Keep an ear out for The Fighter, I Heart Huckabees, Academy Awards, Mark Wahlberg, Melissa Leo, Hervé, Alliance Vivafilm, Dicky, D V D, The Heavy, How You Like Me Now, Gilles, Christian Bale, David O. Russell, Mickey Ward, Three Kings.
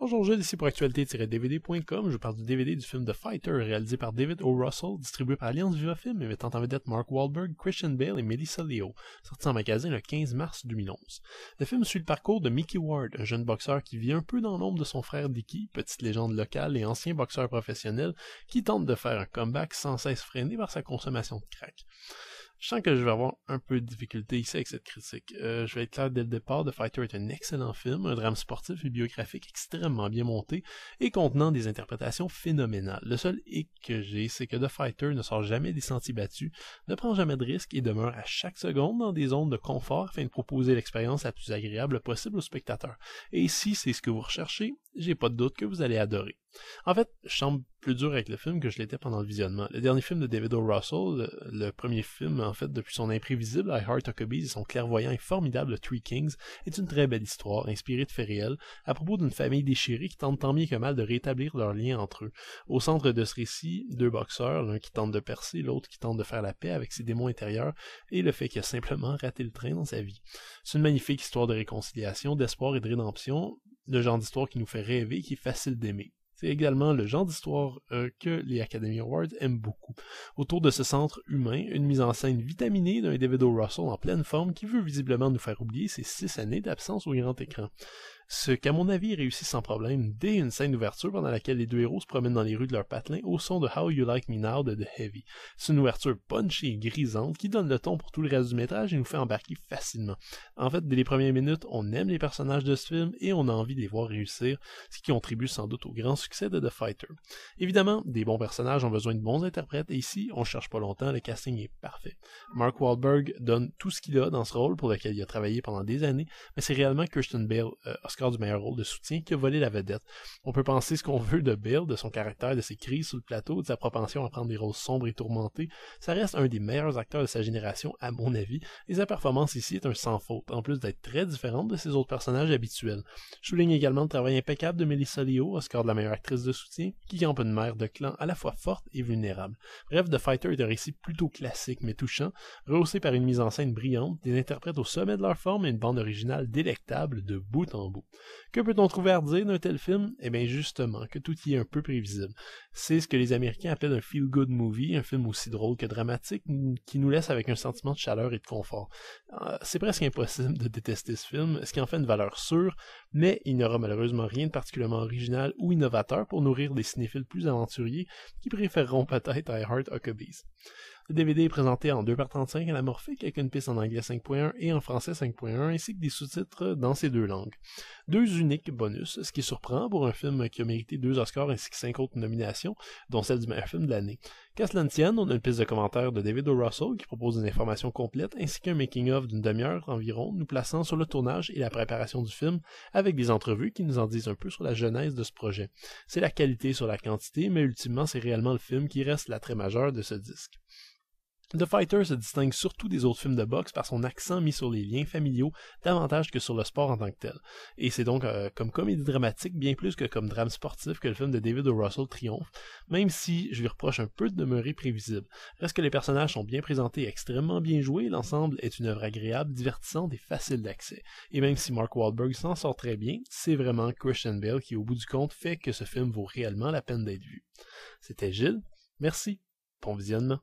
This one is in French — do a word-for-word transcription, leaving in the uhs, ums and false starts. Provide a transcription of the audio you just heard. Bonjour, je suis ici pour Actualité D V D point com. Je parle du D V D du film The Fighter, réalisé par David O. Russell, distribué par Alliance Vivafilm et mettant en vedette Mark Wahlberg, Christian Bale et Melissa Leo, sorti en magasin le quinze mars deux mille onze. Le film suit le parcours de Mickey Ward, un jeune boxeur qui vit un peu dans l'ombre de son frère Dicky, petite légende locale et ancien boxeur professionnel, qui tente de faire un comeback sans cesse freiné par sa consommation de crack. Je sens que je vais avoir un peu de difficulté ici avec cette critique. Euh, je vais être clair dès le départ, The Fighter est un excellent film, un drame sportif et biographique extrêmement bien monté et contenant des interprétations phénoménales. Le seul hic que j'ai, c'est que The Fighter ne sort jamais des sentiers battus, ne prend jamais de risques et demeure à chaque seconde dans des zones de confort afin de proposer l'expérience la plus agréable possible aux spectateurs. Et si c'est ce que vous recherchez, j'ai pas de doute que vous allez adorer. En fait, je semble plus dur avec le film que je l'étais pendant le visionnement. Le dernier film de David O. Russell, le, le premier film en fait depuis son imprévisible I Heart Huckabees et son clairvoyant et formidable Three Kings, est une très belle histoire, inspirée de faits réels, à propos d'une famille déchirée qui tente tant bien que mal de rétablir leur lien entre eux. Au centre de ce récit, deux boxeurs, l'un qui tente de percer, l'autre qui tente de faire la paix avec ses démons intérieurs et le fait qu'il a simplement raté le train dans sa vie. C'est une magnifique histoire de réconciliation, d'espoir et de rédemption, le genre d'histoire qui nous fait rêver et qui est facile d'aimer. C'est également le genre d'histoire euh, que les Academy Awards aiment beaucoup. Autour de ce centre humain, une mise en scène vitaminée d'un David O. Russell en pleine forme qui veut visiblement nous faire oublier ses six années d'absence au grand écran. Ce qu'à mon avis réussit sans problème dès une scène d'ouverture pendant laquelle les deux héros se promènent dans les rues de leur patelin au son de How You Like Me Now de The Heavy. C'est une ouverture punchy et grisante qui donne le ton pour tout le reste du métrage et nous fait embarquer facilement. En fait, dès les premières minutes, on aime les personnages de ce film et on a envie de les voir réussir, ce qui contribue sans doute au grand succès de The Fighter. Évidemment, des bons personnages ont besoin de bons interprètes et ici, on cherche pas longtemps, le casting est parfait. Mark Wahlberg donne tout ce qu'il a dans ce rôle pour lequel il a travaillé pendant des années, mais c'est réellement Christian Bale, euh, Oscar du meilleur rôle de soutien, qui a volé la vedette. On peut penser ce qu'on veut de Bale, de son caractère, de ses crises sur le plateau, de sa propension à prendre des rôles sombres et tourmentés. Ça reste un des meilleurs acteurs de sa génération, à mon avis, et sa performance ici est un sans faute, en plus d'être très différente de ses autres personnages habituels. Je souligne également le travail impeccable de Melissa Leo, Oscar de la meilleure actrice de soutien, qui campe une mère de clan à la fois forte et vulnérable. Bref, The Fighter est un récit plutôt classique mais touchant, rehaussé par une mise en scène brillante, des interprètes au sommet de leur forme et une bande originale délectable de bout en bout. Que peut-on trouver à redire d'un tel film? Eh bien justement, que tout y est un peu prévisible. C'est ce que les Américains appellent un feel-good movie, un film aussi drôle que dramatique, qui nous laisse avec un sentiment de chaleur et de confort. Euh, c'est presque impossible de détester ce film, ce qui en fait une valeur sûre, mais il n'y aura malheureusement rien de particulièrement original ou innovateur pour nourrir des cinéphiles plus aventuriers qui préféreront peut-être I Heart Huckabees. Le D V D est présenté en deux par trente-cinq anamorphique avec une piste en anglais cinq point un et en français cinq point un ainsi que des sous-titres dans ces deux langues. Deux uniques bonus, ce qui est surprend pour un film qui a mérité deux Oscars ainsi que cinq autres nominations, dont celle du meilleur film de l'année. Qu'à cela ne tienne, on a une piste de commentaires de David O. Russell qui propose une information complète ainsi qu'un making-of d'une demi-heure environ, nous plaçant sur le tournage et la préparation du film avec des entrevues qui nous en disent un peu sur la genèse de ce projet. C'est la qualité sur la quantité, mais ultimement c'est réellement le film qui reste l'attrait majeur de ce disque. The Fighter se distingue surtout des autres films de boxe par son accent mis sur les liens familiaux davantage que sur le sport en tant que tel. Et c'est donc euh, comme comédie dramatique bien plus que comme drame sportif que le film de David O. Russell triomphe, même si je lui reproche un peu de demeurer prévisible. Reste que les personnages sont bien présentés et extrêmement bien joués, l'ensemble est une œuvre agréable, divertissante et facile d'accès. Et même si Mark Wahlberg s'en sort très bien, c'est vraiment Christian Bale qui au bout du compte fait que ce film vaut réellement la peine d'être vu. C'était Gilles, merci, bon visionnement.